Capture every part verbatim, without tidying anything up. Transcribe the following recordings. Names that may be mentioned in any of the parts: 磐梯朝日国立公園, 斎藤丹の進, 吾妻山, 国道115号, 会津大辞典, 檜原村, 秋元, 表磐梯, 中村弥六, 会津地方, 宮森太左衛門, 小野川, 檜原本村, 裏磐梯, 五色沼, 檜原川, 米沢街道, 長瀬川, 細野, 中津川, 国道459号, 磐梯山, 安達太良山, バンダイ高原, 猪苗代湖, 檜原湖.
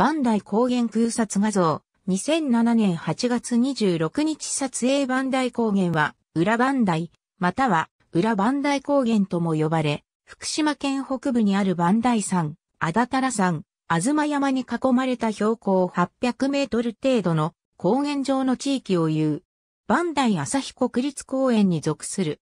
バンダイ高原空撮画像、にせんななねんはちがつにじゅうろくにち撮影。バンダイ高原は、裏バンダイ、または、裏バンダイ高原とも呼ばれ、福島県北部にある磐梯山、安達太良山、吾妻山に囲まれた標高はっぴゃくメートル程度の高原上の地域を言う。磐梯旭国立公園に属する。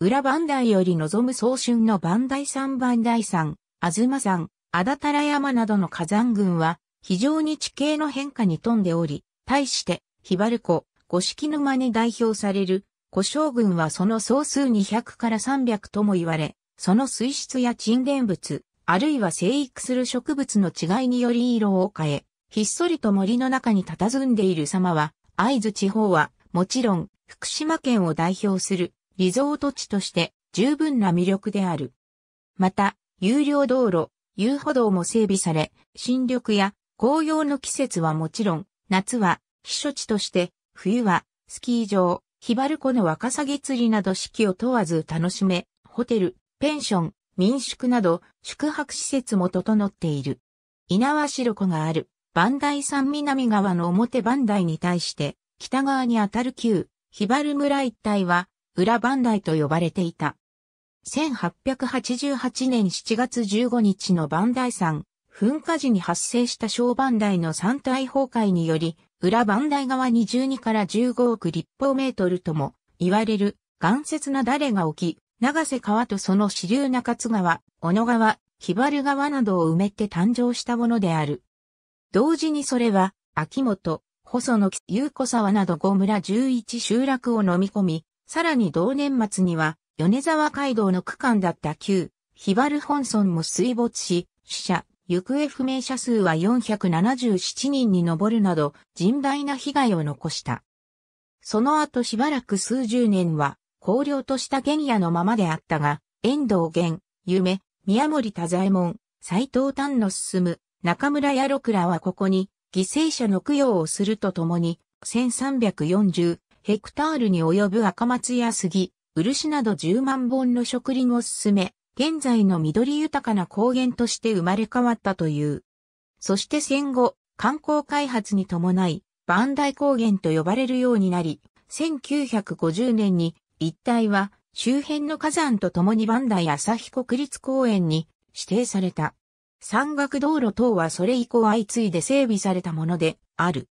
裏磐梯より望む早春の磐梯山、磐梯山、吾妻山、安達太良山などの火山群は非常に地形の変化に富んでおり、対して、檜原湖、五色沼に代表される湖沼群はその総数にひゃくからさんびゃくとも言われ、その水質や沈殿物、あるいは生育する植物の違いにより色を変え、ひっそりと森の中に佇んでいる様は、会津地方は、もちろん、福島県を代表するリゾート地として十分な魅力である。また、有料道路、遊歩道も整備され、新緑や紅葉の季節はもちろん、夏は避暑地として、冬はスキー場、檜原湖のワカサギ釣りなど四季を問わず楽しめ、ホテル、ペンション、民宿など宿泊施設も整っている。猪苗代湖がある磐梯山南側の表磐梯に対して、北側にあたる旧、檜原村一帯は、裏磐梯と呼ばれていた。せんはっぴゃくはちじゅうはちねんしちがつじゅうごにちの磐梯山、噴火時に発生した小磐梯の山体崩壊により、裏磐梯側にじゅうにからじゅうごおくりっぽうメートルとも、いわれる、岩雪なだれが起き、長瀬川とその支流中津川、小野川、檜原川などを埋めて誕生したものである。同時にそれは、秋元、細野、有子沢などごむらじゅういちしゅうらくを飲み込み、さらに同年末には、米沢街道の区間だった旧、檜原本村も水没し、死者、行方不明者数はよんひゃくななじゅうななにんに上るなど、甚大な被害を残した。その後しばらく数十年は、荒涼とした原野のままであったが、遠藤源、夢、宮森太左衛門、斎藤丹の進、中村弥六らはここに、犠牲者の供養をするとともに、せんさんびゃくよんじゅうヘクタールに及ぶ赤松や杉、漆などじゅうまんぼんの植林を進め、現在の緑豊かな高原として生まれ変わったという。そして戦後、観光開発に伴い、磐梯高原と呼ばれるようになり、せんきゅうひゃくごじゅうねんに一帯は周辺の火山とともに磐梯旭国立公園に指定された。山岳道路等はそれ以降相次いで整備されたものである。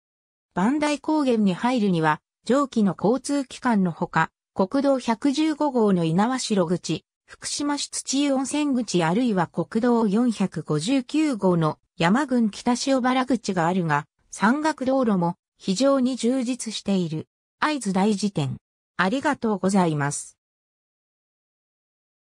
磐梯高原に入るには、上記の交通機関のほか、国道ひゃくじゅうごごうの猪苗代口、福島市土湯温泉口あるいは国道よんひゃくごじゅうきゅうごうの山郡北塩原口があるが、山岳道路も非常に充実している。会津大辞典。ありがとうございます。